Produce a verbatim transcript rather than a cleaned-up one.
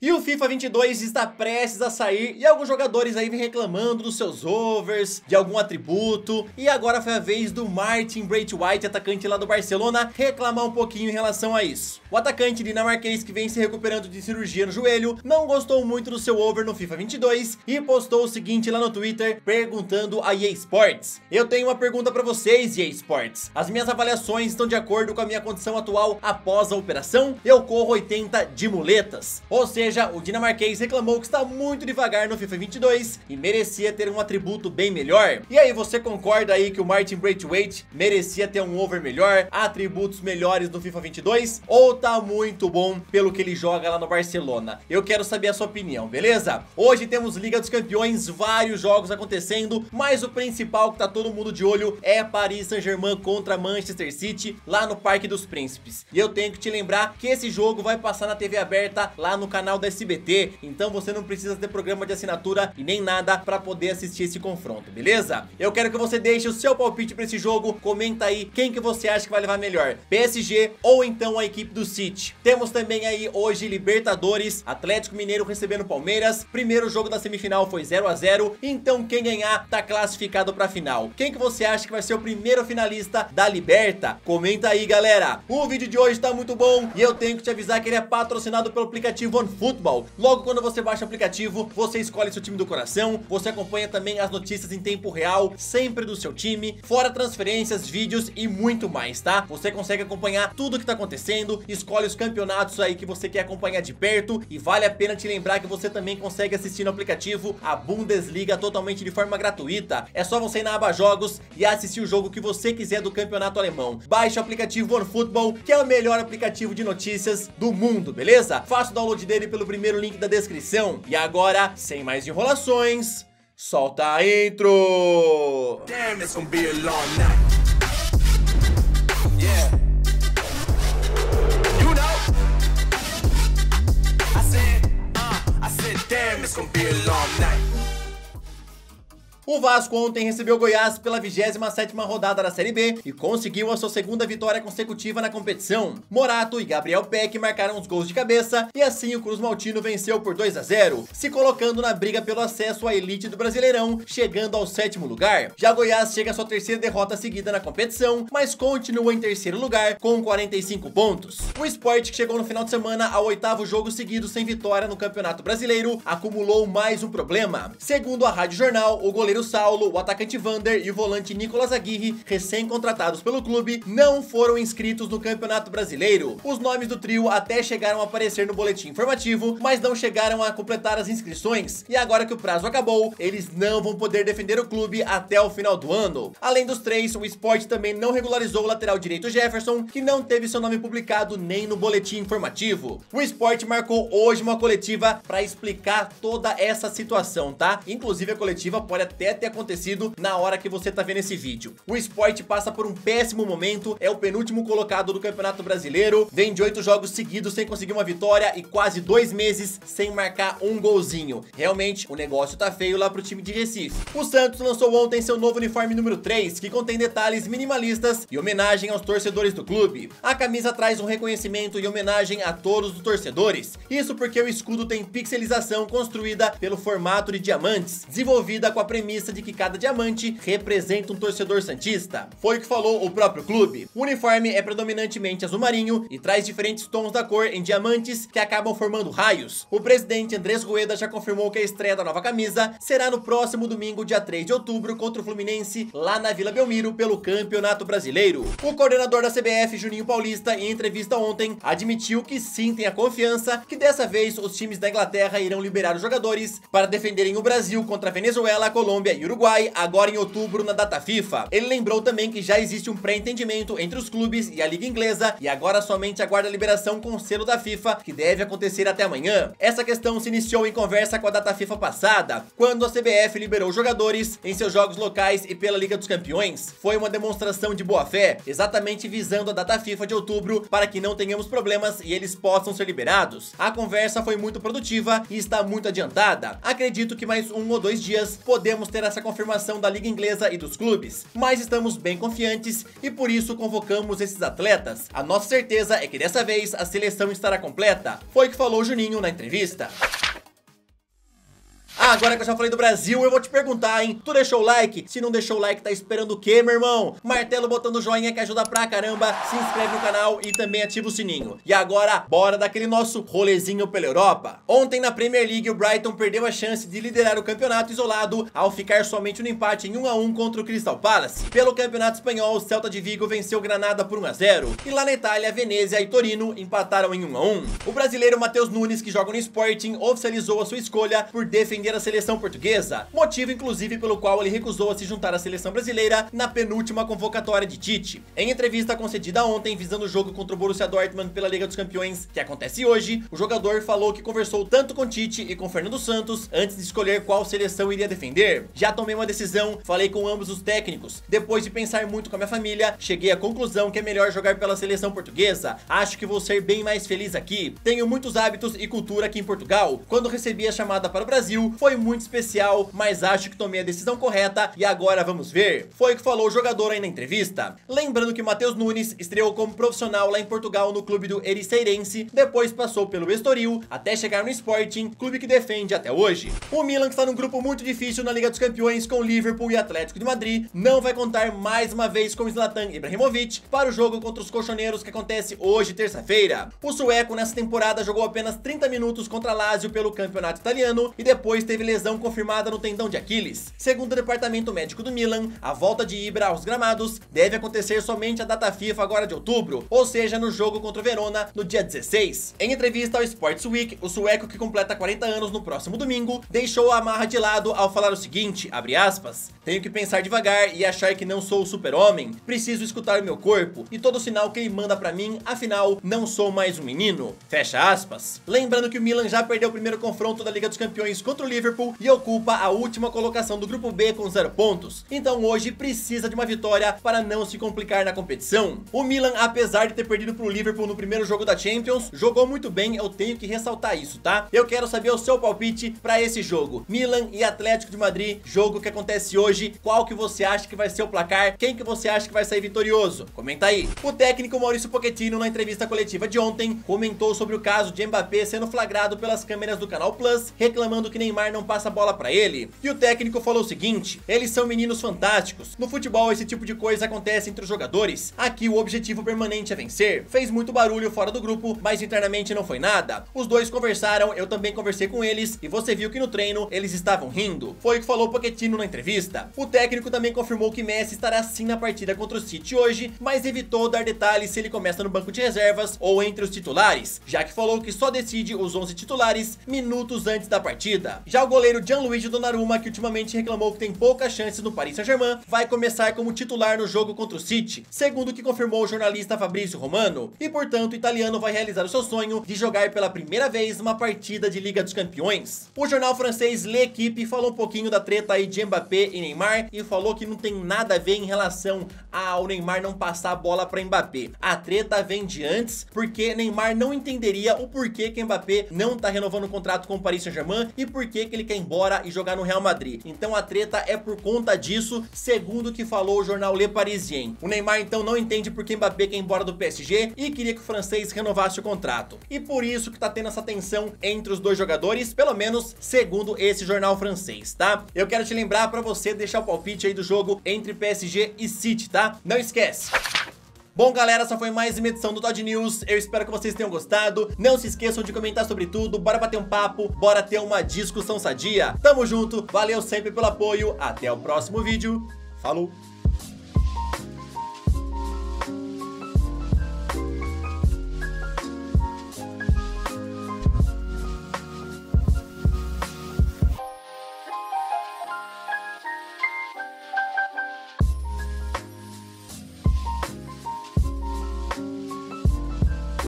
E o FIFA vinte e dois está prestes a sair e alguns jogadores aí vêm reclamando dos seus overs, de algum atributo. E agora foi a vez do Martin Braithwaite, atacante lá do Barcelona, reclamar um pouquinho em relação a isso. O atacante dinamarquês, que vem se recuperando de cirurgia no joelho, não gostou muito do seu over no FIFA vinte e dois e postou o seguinte lá no Twitter, perguntando a E A Sports: eu tenho uma pergunta para vocês, E A Sports. As minhas avaliações estão de acordo com a minha condição atual após a operação. Eu corro oitenta de muletas. Ou seja, Ou seja, o dinamarquês reclamou que está muito devagar no FIFA vinte e dois e merecia ter um atributo bem melhor. E aí, você concorda aí que o Martin Braithwaite merecia ter um over melhor, atributos melhores no FIFA vinte e dois? Ou tá muito bom pelo que ele joga lá no Barcelona? Eu quero saber a sua opinião, beleza? Hoje temos Liga dos Campeões, vários jogos acontecendo, mas o principal que tá todo mundo de olho é Paris Saint-Germain contra Manchester City lá no Parque dos Príncipes. E eu tenho que te lembrar que esse jogo vai passar na T V aberta lá no canal da S B T, então você não precisa ter programa de assinatura e nem nada para poder assistir esse confronto, beleza? Eu quero que você deixe o seu palpite para esse jogo, comenta aí quem que você acha que vai levar melhor, P S G ou então a equipe do City. Temos também aí hoje Libertadores, Atlético Mineiro recebendo Palmeiras, primeiro jogo da semifinal foi zero a zero, então quem ganhar tá classificado para a final. Quem que você acha que vai ser o primeiro finalista da Liberta? Comenta aí, galera. O vídeo de hoje tá muito bom e eu tenho que te avisar que ele é patrocinado pelo aplicativo OneFootball. Logo quando você baixa o aplicativo, você escolhe seu time do coração, você acompanha também as notícias em tempo real, sempre do seu time, fora transferências, vídeos e muito mais, tá? Você consegue acompanhar tudo que tá acontecendo, escolhe os campeonatos aí que você quer acompanhar de perto e vale a pena te lembrar que você também consegue assistir no aplicativo a Bundesliga totalmente de forma gratuita. É só você ir na aba Jogos e assistir o jogo que você quiser do campeonato alemão. Baixa o aplicativo OneFootball, que é o melhor aplicativo de notícias do mundo, beleza? Faça o download dele pelo primeiro link da descrição. E agora, sem mais enrolações, solta a intro! Damn, it's gonna be a long night. Yeah. You know. I said, uh, I said, damn, it's gonna be a long night. O Vasco ontem recebeu o Goiás pela vigésima sétima rodada da Série B e conseguiu a sua segunda vitória consecutiva na competição. Morato e Gabriel Peck marcaram os gols de cabeça e assim o Cruz Maltino venceu por dois a zero, se colocando na briga pelo acesso à elite do Brasileirão, chegando ao sétimo lugar. Já Goiás chega à sua terceira derrota seguida na competição, mas continua em terceiro lugar com quarenta e cinco pontos. O Sport, que chegou no final de semana ao oitavo jogo seguido sem vitória no Campeonato Brasileiro, acumulou mais um problema. Segundo a Rádio Jornal, o goleiro Saulo, o atacante Vander e o volante Nicolas Aguirre, recém-contratados pelo clube, não foram inscritos no Campeonato Brasileiro. Os nomes do trio até chegaram a aparecer no boletim informativo, mas não chegaram a completar as inscrições. E agora que o prazo acabou, eles não vão poder defender o clube até o final do ano. Além dos três, o Sport também não regularizou o lateral direito Jefferson, que não teve seu nome publicado nem no boletim informativo. O Sport marcou hoje uma coletiva para explicar toda essa situação, tá? Inclusive a coletiva pode até ter acontecido na hora que você tá vendo esse vídeo. O Sport passa por um péssimo momento, é o penúltimo colocado do Campeonato Brasileiro, vem de oito jogos seguidos sem conseguir uma vitória e quase dois meses sem marcar um golzinho. Realmente, o negócio tá feio lá pro time de Recife. O Santos lançou ontem seu novo uniforme número três, que contém detalhes minimalistas e homenagem aos torcedores do clube. A camisa traz um reconhecimento e homenagem a todos os torcedores. Isso porque o escudo tem pixelização construída pelo formato de diamantes, desenvolvida com a premissa de que cada diamante representa um torcedor santista. Foi o que falou o próprio clube. O uniforme é predominantemente azul marinho e traz diferentes tons da cor em diamantes que acabam formando raios. O presidente Andrés Rueda já confirmou que a estreia da nova camisa será no próximo domingo, dia três de outubro, contra o Fluminense, lá na Vila Belmiro, pelo Campeonato Brasileiro. O coordenador da C B F, Juninho Paulista, em entrevista ontem, admitiu que sim tem a confiança que dessa vez os times da Inglaterra irão liberar os jogadores para defenderem o Brasil contra a Venezuela, Colômbia e Uruguai, agora em outubro, na data FIFA. Ele lembrou também que já existe um pré-entendimento entre os clubes e a Liga Inglesa e agora somente aguarda a liberação com selo da FIFA, que deve acontecer até amanhã. Essa questão se iniciou em conversa com a data FIFA passada, quando a C B F liberou os jogadores em seus jogos locais e pela Liga dos Campeões. Foi uma demonstração de boa-fé, exatamente visando a data FIFA de outubro, para que não tenhamos problemas e eles possam ser liberados. A conversa foi muito produtiva e está muito adiantada. Acredito que mais um ou dois dias podemos vamos ter essa confirmação da Liga Inglesa e dos clubes, mas estamos bem confiantes e por isso convocamos esses atletas. A nossa certeza é que dessa vez a seleção estará completa, foi o que falou o Juninho na entrevista. Ah, agora que eu já falei do Brasil, eu vou te perguntar, hein? Tu deixou o like? Se não deixou o like, tá esperando o quê, meu irmão? Martelo botando joinha que ajuda pra caramba, se inscreve no canal e também ativa o sininho. E agora, bora daquele nosso rolezinho pela Europa. Ontem na Premier League, o Brighton perdeu a chance de liderar o campeonato isolado ao ficar somente no empate em um a um contra o Crystal Palace. Pelo campeonato espanhol, o Celta de Vigo venceu Granada por um a zero. E lá na Itália, Venezia e Torino empataram em um a um. O brasileiro Matheus Nunes, que joga no Sporting, oficializou a sua escolha por defender a seleção portuguesa, motivo inclusive pelo qual ele recusou a se juntar à seleção brasileira na penúltima convocatória de Tite. Em entrevista concedida ontem visando o jogo contra o Borussia Dortmund pela Liga dos Campeões, que acontece hoje, o jogador falou que conversou tanto com Tite e com Fernando Santos antes de escolher qual seleção iria defender. Já tomei uma decisão, falei com ambos os técnicos, depois de pensar muito com a minha família, cheguei à conclusão que é melhor jogar pela seleção portuguesa, acho que vou ser bem mais feliz aqui, tenho muitos hábitos e cultura aqui em Portugal, quando recebi a chamada para o Brasil, foi muito especial, mas acho que tomei a decisão correta e agora vamos ver. Foi o que falou o jogador aí na entrevista. Lembrando que Matheus Nunes estreou como profissional lá em Portugal no clube do Ericeirense, depois passou pelo Estoril, até chegar no Sporting, clube que defende até hoje. O Milan, que está num grupo muito difícil na Liga dos Campeões com Liverpool e Atlético de Madrid, não vai contar mais uma vez com Zlatan Ibrahimovic para o jogo contra os colchoneiros que acontece hoje, terça-feira. O sueco nessa temporada jogou apenas trinta minutos contra Lazio pelo campeonato italiano e depois teve lesão confirmada no tendão de Aquiles. Segundo o departamento médico do Milan, a volta de Ibra aos gramados deve acontecer somente a data FIFA agora de outubro, ou seja, no jogo contra o Verona no dia dezesseis. Em entrevista ao Sports Week, o sueco, que completa quarenta anos no próximo domingo, deixou a amarra de lado ao falar o seguinte, abre aspas, tenho que pensar devagar e achar que não sou o super-homem, preciso escutar o meu corpo e todo o sinal que ele manda pra mim, afinal, não sou mais um menino, fecha aspas. Lembrando que o Milan já perdeu o primeiro confronto da Liga dos Campeões contra o Liverpool e ocupa a última colocação do grupo B com zero pontos, então hoje precisa de uma vitória para não se complicar na competição. O Milan, apesar de ter perdido para o Liverpool no primeiro jogo da Champions, jogou muito bem, eu tenho que ressaltar isso, tá? Eu quero saber o seu palpite para esse jogo, Milan e Atlético de Madrid, jogo que acontece hoje, qual que você acha que vai ser o placar, quem que você acha que vai sair vitorioso? Comenta aí. O técnico Maurício Pochettino, na entrevista coletiva de ontem, comentou sobre o caso de Mbappé sendo flagrado pelas câmeras do Canal Plus, reclamando que Neymar não passa a bola pra ele, e o técnico falou o seguinte, eles são meninos fantásticos, no futebol esse tipo de coisa acontece entre os jogadores, aqui o objetivo permanente é vencer, fez muito barulho fora do grupo, mas internamente não foi nada, os dois conversaram, eu também conversei com eles, e você viu que no treino eles estavam rindo, foi o que falou Pochettino na entrevista. O técnico também confirmou que Messi estará sim na partida contra o City hoje, mas evitou dar detalhes se ele começa no banco de reservas ou entre os titulares, já que falou que só decide os onze titulares minutos antes da partida. Já o goleiro Gianluigi Donnarumma, que ultimamente reclamou que tem poucas chances no Paris Saint-Germain, vai começar como titular no jogo contra o City, segundo o que confirmou o jornalista Fabrício Romano, e portanto o italiano vai realizar o seu sonho de jogar pela primeira vez uma partida de Liga dos Campeões. O jornal francês L'Équipe falou um pouquinho da treta aí de Mbappé e Neymar e falou que não tem nada a ver em relação ao Neymar não passar a bola para Mbappé. A treta vem de antes, porque Neymar não entenderia o porquê que Mbappé não tá renovando o contrato com o Paris Saint-Germain e porquê que ele quer ir embora e jogar no Real Madrid. Então a treta é por conta disso, segundo o que falou o jornal Le Parisien. O Neymar então não entende porque Mbappé quer ir embora do P S G e queria que o francês renovasse o contrato. E por isso que tá tendo essa tensão entre os dois jogadores, pelo menos segundo esse jornal francês, tá? Eu quero te lembrar pra você deixar o palpite aí do jogo entre P S G e City, tá? Não esquece! Bom, galera, essa foi mais uma edição do Todd News, eu espero que vocês tenham gostado, não se esqueçam de comentar sobre tudo, bora bater um papo, bora ter uma discussão sadia. Tamo junto, valeu sempre pelo apoio, até o próximo vídeo, falou!